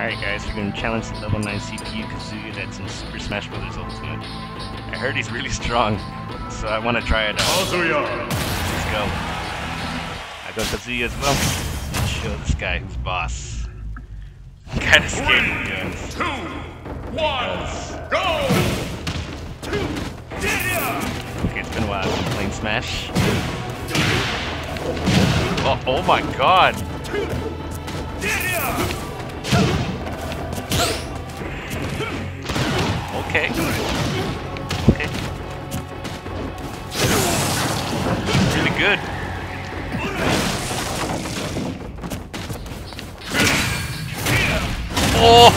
Alright guys, we're going to challenge the level 9 CPU Kazuya that's in Super Smash Bros. Ultimate. I heard he's really strong, so I want to try it out. Kazuya! Let's go. I got Kazuya as well. Let's show this guy who's boss. I'm kind of scared of guns. 3, 2, 1, go! Okay, it's been a while since I'm playing Smash. Oh my god! Okay. Okay. Really good. Oh!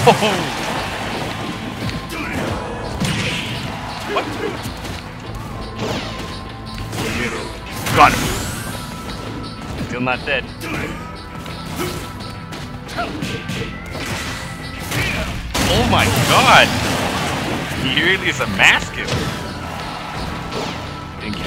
What? Got him. Still not dead. Oh my god! He really is a master. Thank you.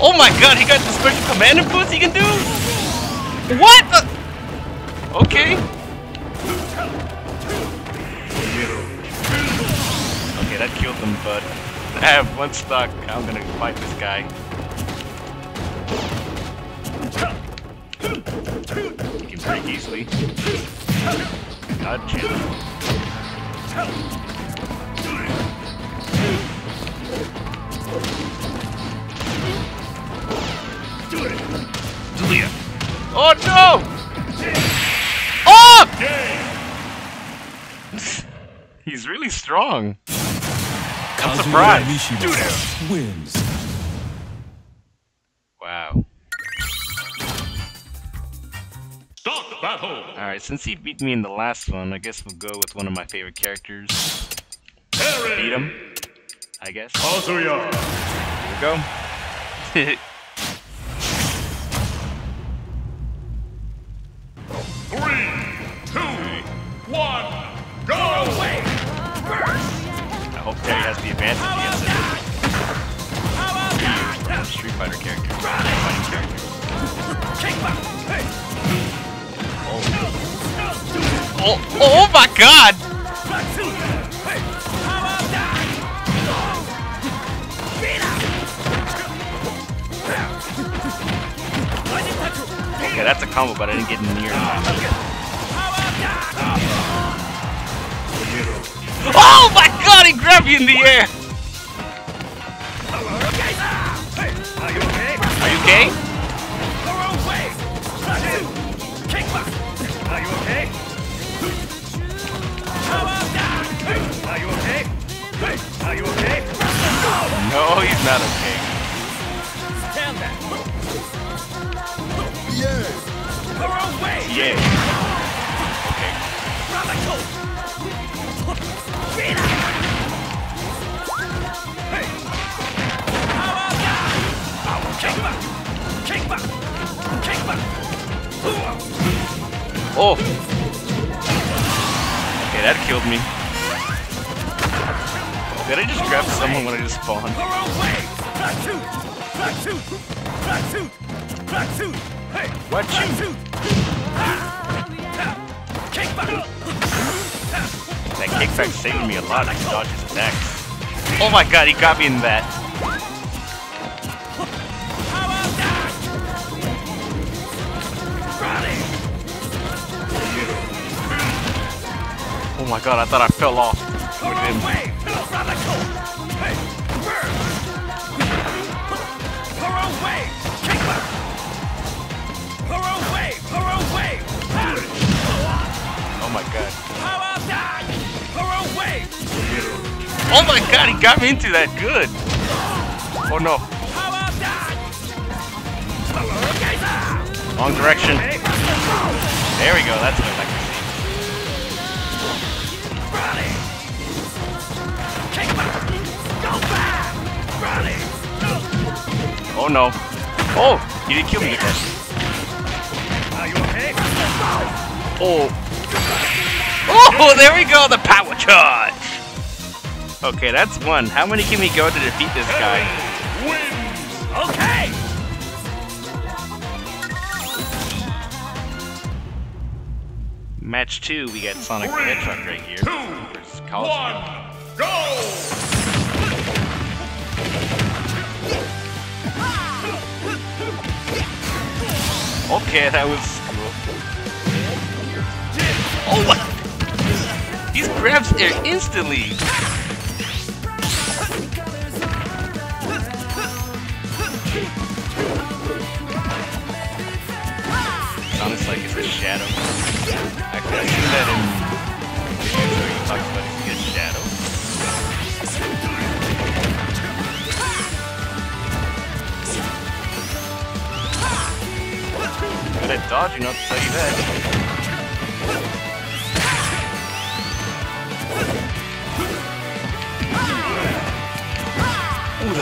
Oh my god, he got the special commander boost he can do? What the? Okay. That killed them, but I have one stock. I'm gonna fight this guy. He can break easily. Gotcha. Julia. Oh no! Oh! He's really strong. I'm surprised. Kazuya Mishima wins. Wow. Stock battle. Alright, since he beat me in the last one, I guess we'll go with one of my favorite characters. Beat him, I guess. Kazuya. Here we go. 3, 2, 1, go! I hope Terry has the advantage against it. Street Fighter character. Oh. Oh my god! Okay, that's a combo, but I didn't get near enough. Oh my god, he grabbed you in the air! Are you okay? Are you okay? Are you okay? Are you okay? Are you okay? No, he's not okay. Stand back. Yeah. Yeah. Okay. Oh! Okay, that killed me. Did I just grab someone when I just spawned? What you? That kickback saved me a lot. I can dodge his attacks. Oh my god, he got me in that. Oh my god, I thought I fell off with him. Oh my god. Oh my god, he got me into that good. Oh no. Wrong direction. There we go, that's what I like. Oh no. Oh! He didn't kill me. Are you okay? Oh! Oh, there we go, the power charge! Okay, that's one. How many can we go to defeat this guy? Okay! Match 2, we got Sonic the Hedgehog right here. 2, 1, go! Okay, that was cool. Oh, what? These grabs there instantly! Sounds like it's a shadow. Actually, I think that is. That's what you talked about, it's a shadow. Good at dodging, I'll tell you that. Can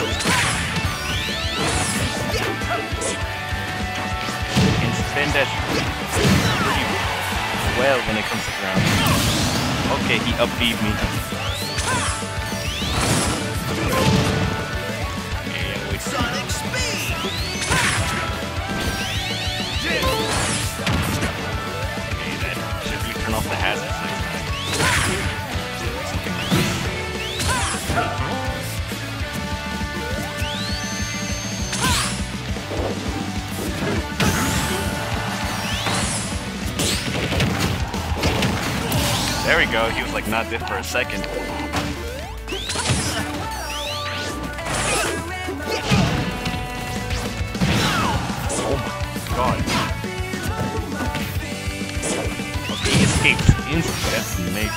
spin that pretty well when it comes to ground. Okay, he upbeat me. And we Sonic speed! Off the hazard. There we go, he was like not dead for a second. That's amazing.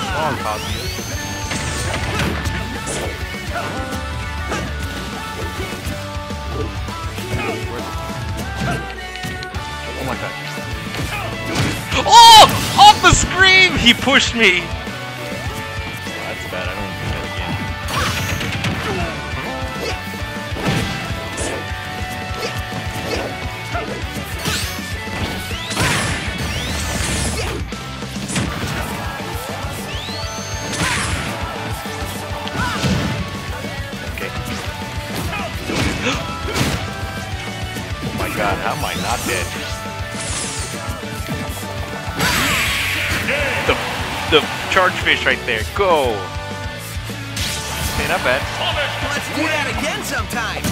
Come on, Kazuya. Oh my god. Oh! Off the screen! He pushed me! That's bad, I don't want to do that again. God, how am I not dead? The charge fish right there. Go! Hey, not bad. Let's do that again sometime!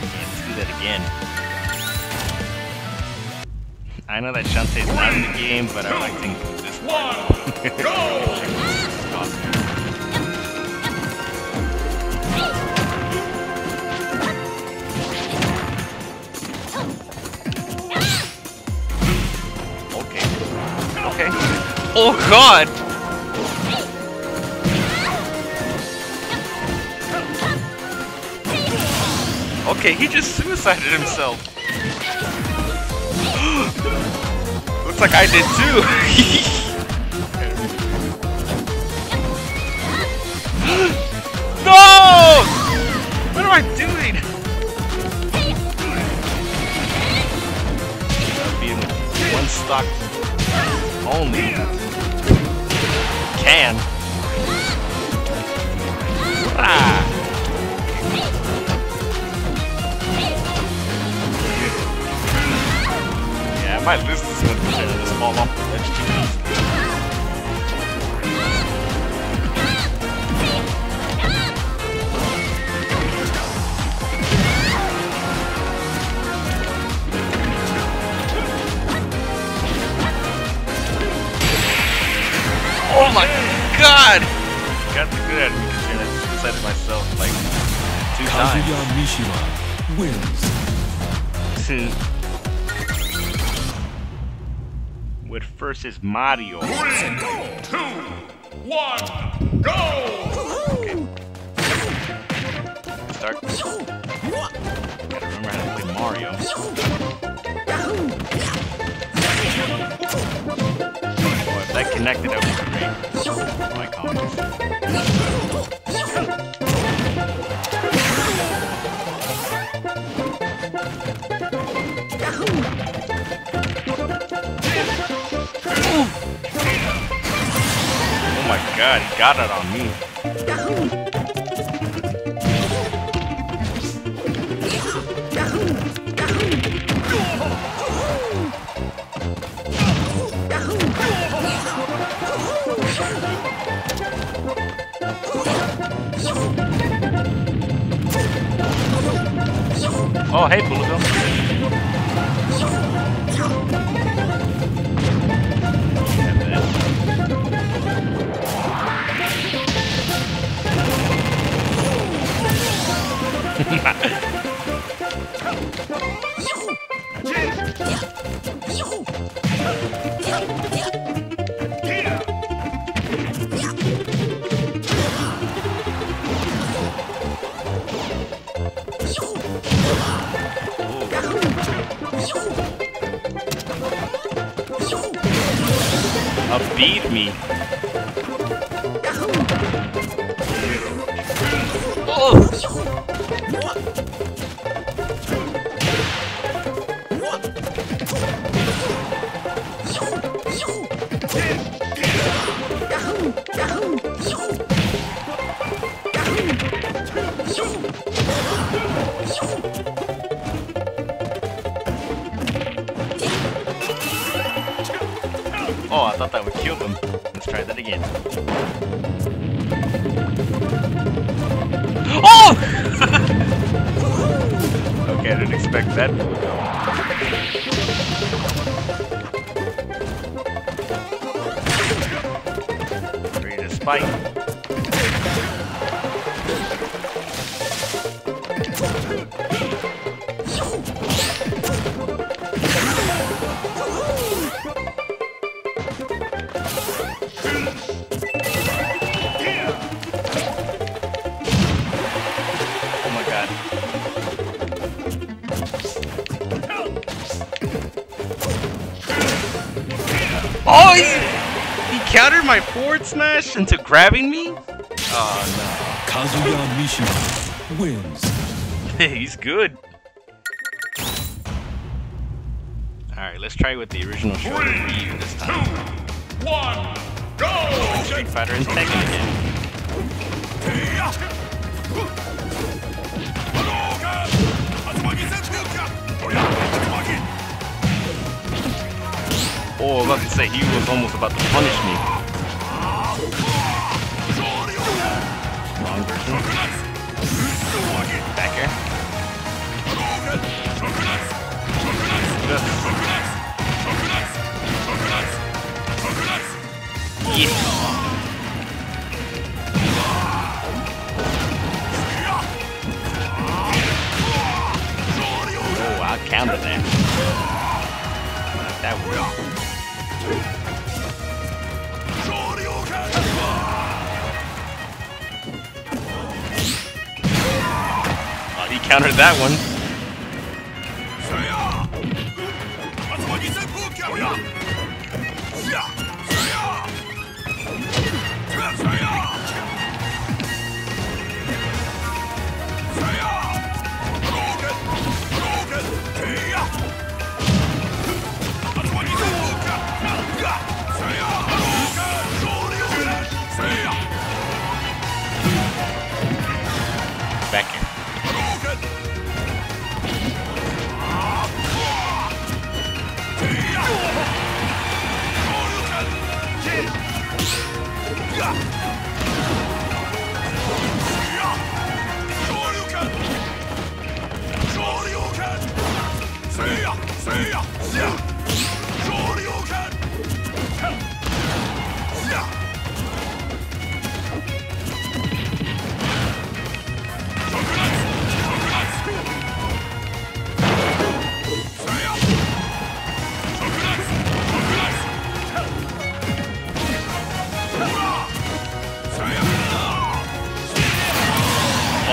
Yeah, let's do that again. I know that Shantae's not in the game, but I would like to include this one. Go! Oh god! Okay, he just suicided himself. Looks like I did too. No! What am I doing? One stock only. Can. Ah. Yeah, I might lose this one because I just fall off the edge too easy. Oh my god! Got the good at me because I suicided myself like 2 times. Kazuya Mishima wins. With first is Mario. 3, 2, 1, go! Okay. Start. Gotta remember how to play Mario. That connected up with me. My comments. god, he got it on me. Oh, hey, Bullet Bill. Beat me. Oh, I thought that would kill him. Let's try that again. Oh! Okay, I didn't expect that. Ready to spike. Oh, he countered my forward smash into grabbing me? Oh, no. Kazuya Mishima wins. He's good. Alright, let's try with the original Show Ryu this time. 3, 2, 1, go! Street Fighter and Snake again. Oh, I was about to say, he was almost about to punish me. Wrong version. Back air. Yeah. Oh, I counted that. That worked. Oh, he countered that one.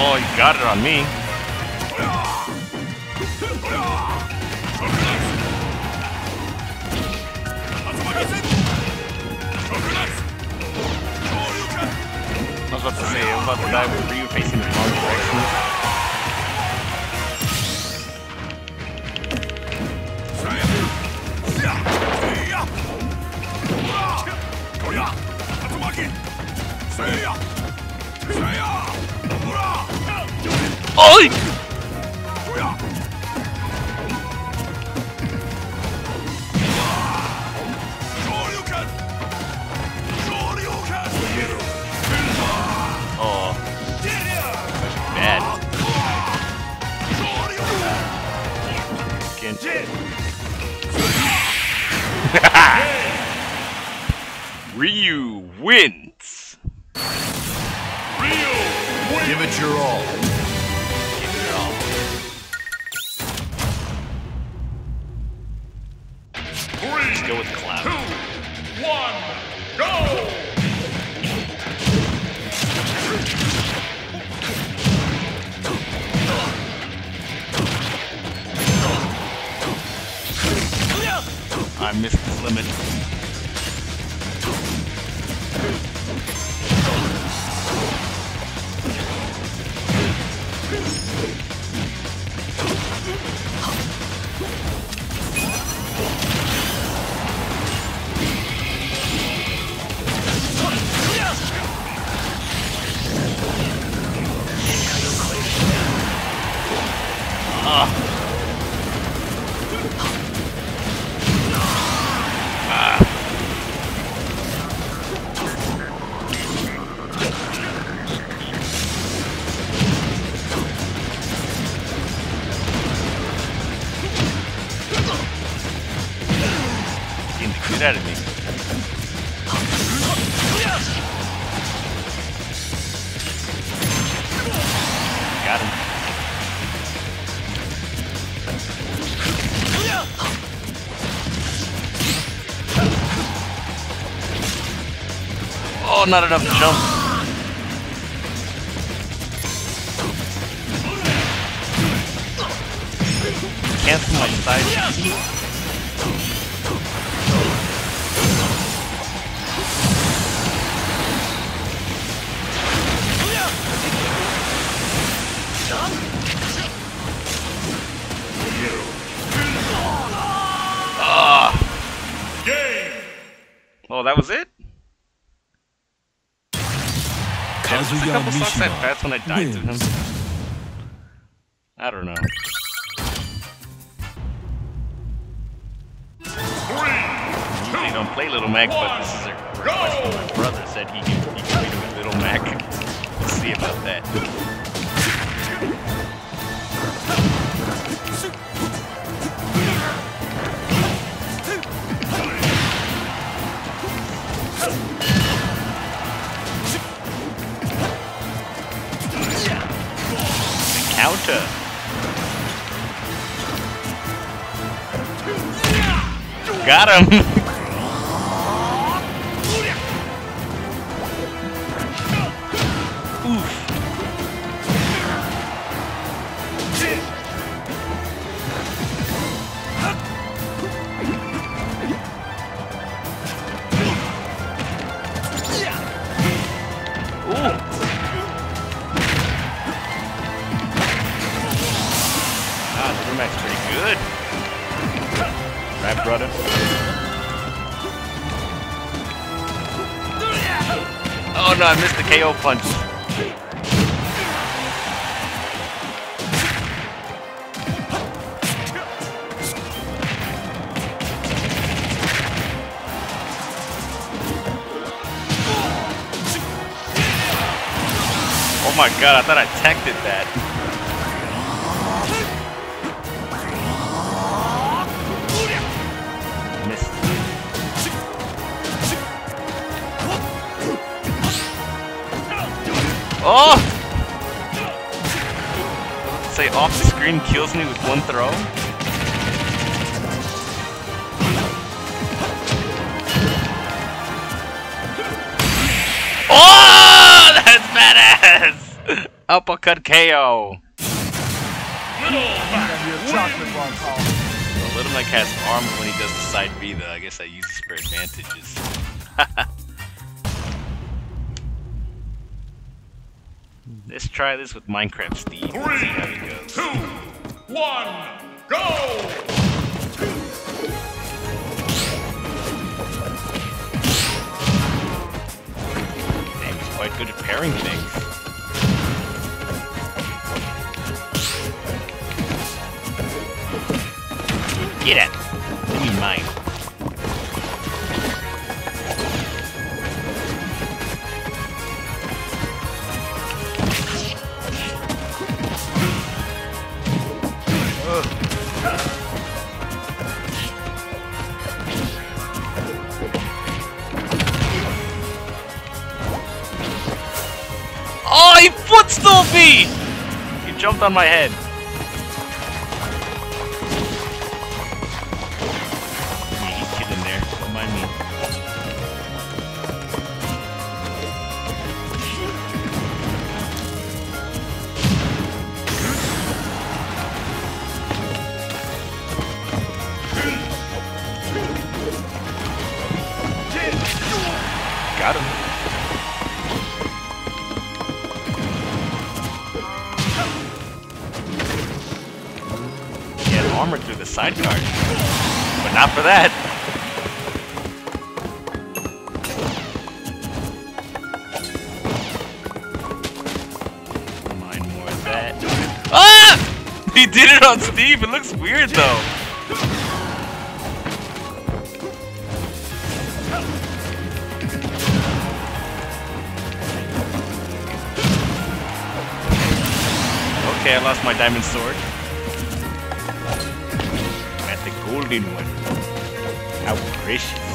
Oh, you got it on me. I was about to say, I was about to die with Ryu facing the wrong direction. Oink! Oh, that's bad. Ryu wins. Give it your all. Give it your all. Let's go with Cloud. 2, 1, go! I missed this limit. Out of me. Got him. Oh, not enough jump. Cancel my side. Oh, that was it? Kazuya a couple sucks that fast when I died to him. I don't know. 3, 2, usually don't play Little Mac, but this is a request from my brother. Said he can beat him with Little Mac. We'll see about that. Counter. Got him. Oof. Ooh. That's pretty good. Right, brother. Oh no, I missed the KO punch. Oh my god, I thought I teched it that. Oh! Say off the screen kills me with one throw. Oh! That's badass! Uppercut KO. Well, Little Mac has armor when he does the side B though. I guess I use this for advantages. Let's try this with Minecraft Steve. 3, 2, 1, go! Damn, he's quite good at parrying things. Get at me. Give me mine. Oh, he footstool me! He jumped on my head. Sidecar, but not for that. Mine more of that. Ah! He did it on Steve. It looks weird though. Okay, I lost my diamond sword. Golden one. How precious.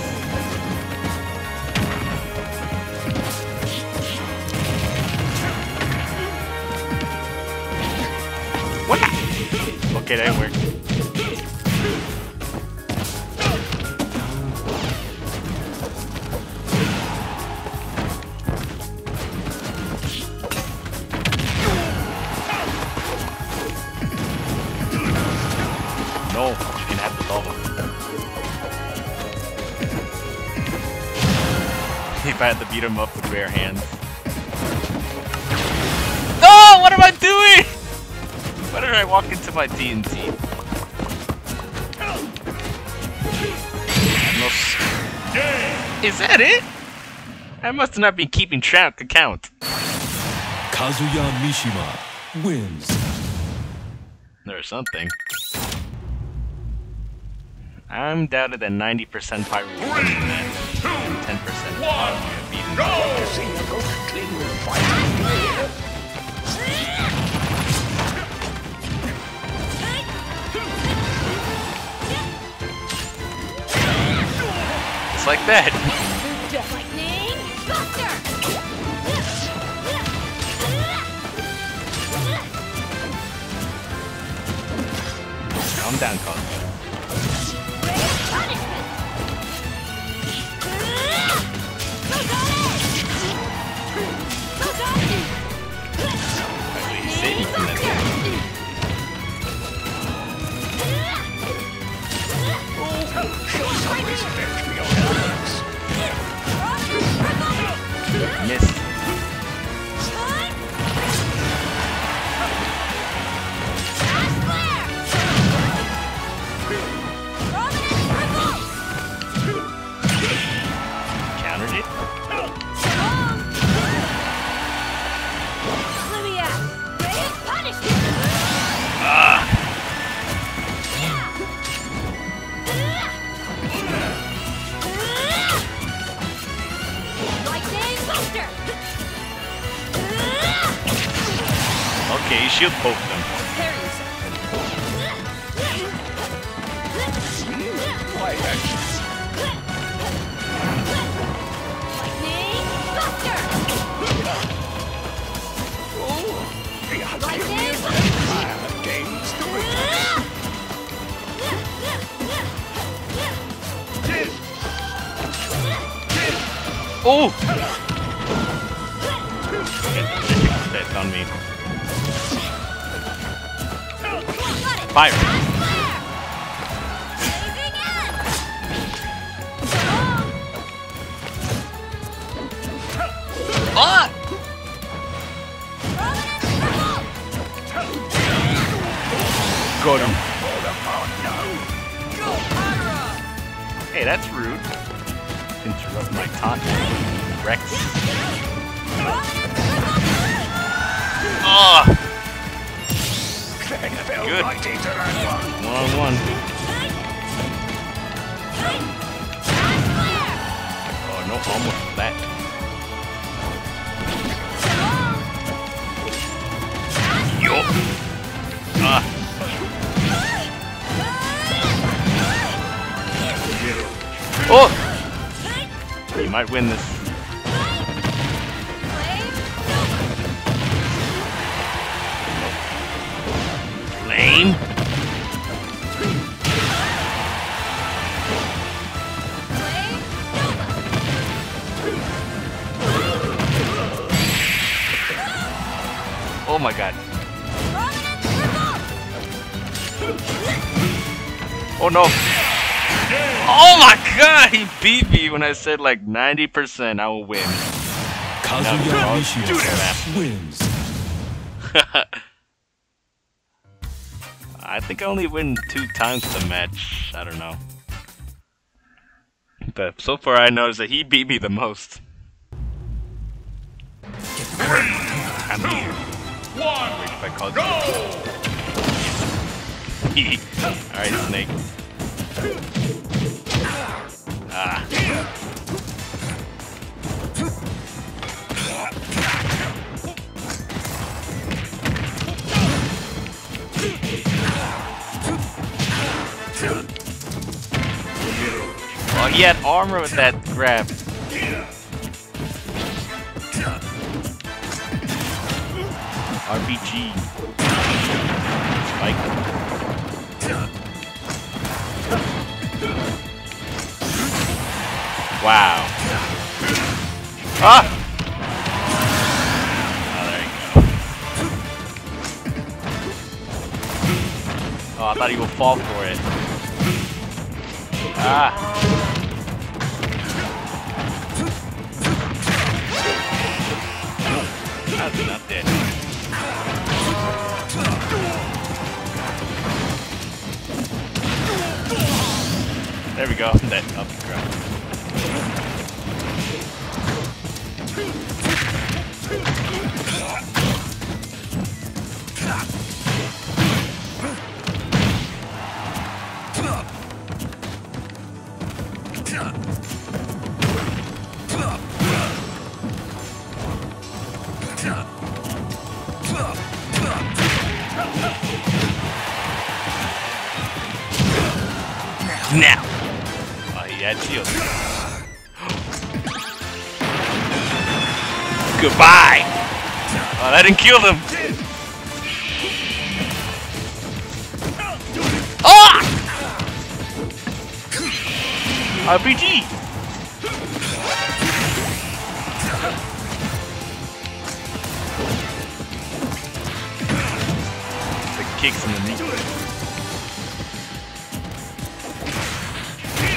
What? Okay, that worked. If I had to beat him up with bare hands. No! What am I doing? Why did I walk into my TNT? Is that it? I must not be keeping track to count. Kazuya Mishima wins. Or something. I'm doubted at 90% by reward. 10%. It's like that. Calm down, Colin. Missed. Countered it. Okay, you should poke them. Oh! That's on me. Fire! Ah! Got him. Hey, that's rude. Interrupt my content. Rex. Ah! Oh. Good. 1-on-1. Oh, no almost for that. Yup. Oh! You might win this. Lame. Oh my god. Oh no. Oh my god, he beat me when I said like 90% I will win. Kazuya Mishima wins. I think I only win 2 times the match. I don't know. But so far I noticed that he beat me the most. 3, 2, 1, go! Alright, Snake. Oh, he had armor with that grab. RPG. Spike. Wow. Ah! Oh, I thought he would fall for it. Ah. That's not dead. There we go. I'm dead. Up the ground. Now! Oh, he had shield. Goodbye! Oh, that didn't kill him! Ah! RPG! The kicks in the knee.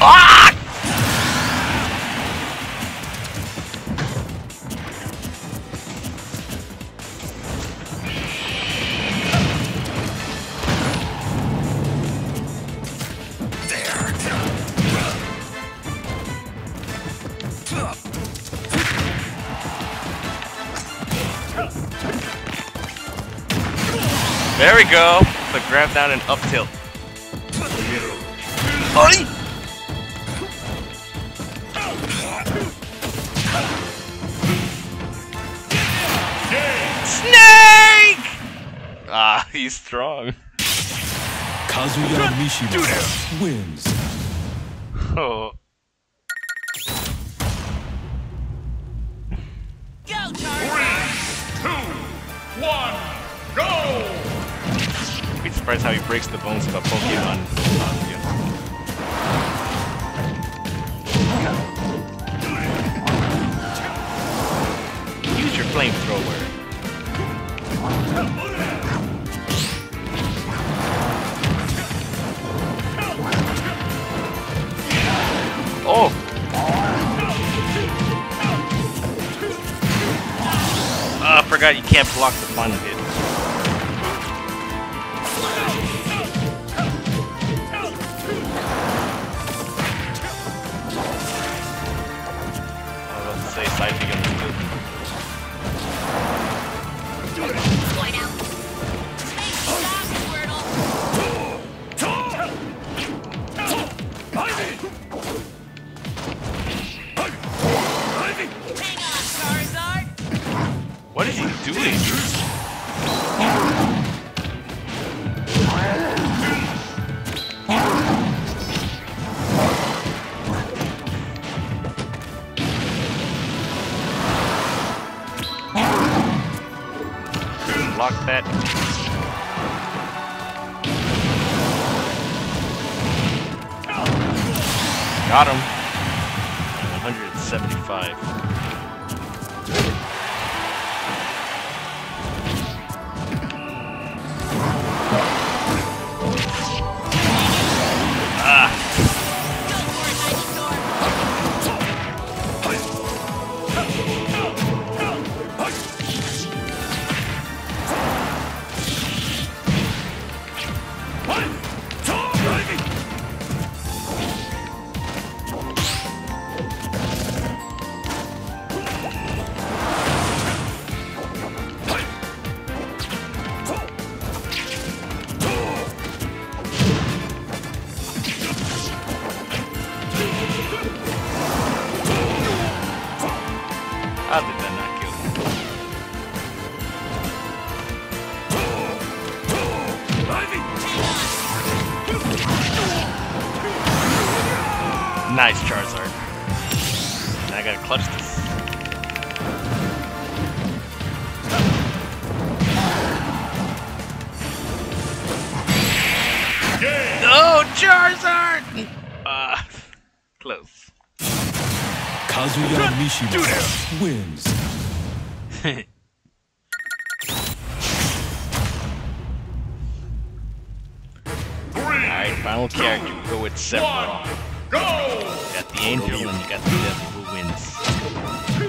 Ah! There we go. The grab down and up tilt. Oi! Snake! Ah, he's strong. Kazuya Mishima wins. Oh. Go, Charlie. 3, 2, 1, go! I'd be surprised how he breaks the bones of a Pokemon. Use your flamethrower. Oh! I forgot you can't block the fun hit. I was about to say side against it. Got him. 175. Nice, Charizard. And I gotta clutch this. Yeah. Oh, Charizard! Close. Kazuya Mishima wins. Alright, final character. We'll go with Sephiroth. Go! You got the angel and you got the devil who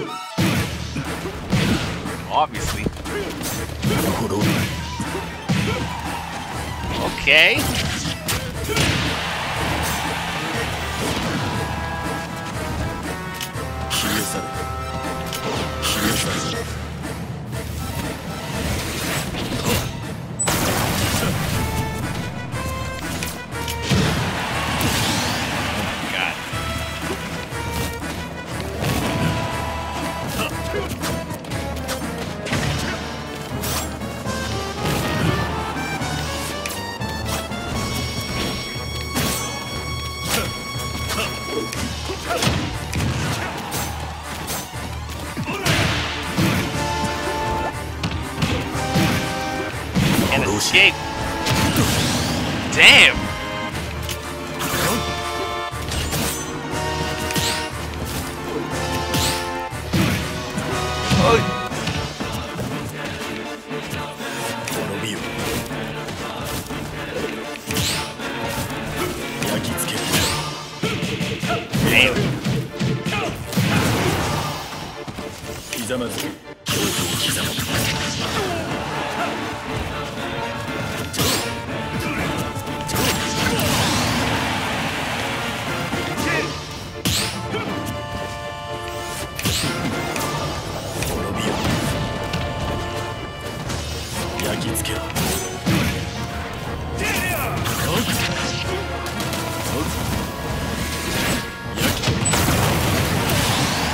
wins. Obviously. Okay. Escape. Damn. Oh.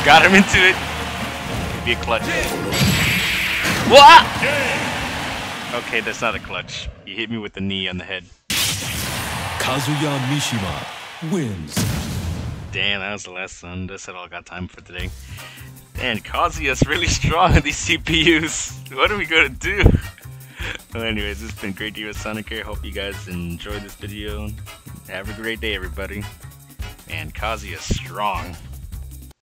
Got him into it. Could be a clutch. What? Okay, that's not a clutch. He hit me with the knee on the head. Kazuya Mishima wins. Damn, that was the last one. That's all I got time for today. And Kazuya's really strong on these CPUs. What are we gonna do? Well, anyways, it's been great to hear Sonic here. Hope you guys enjoyed this video. Have a great day, everybody. And Kazuya's strong.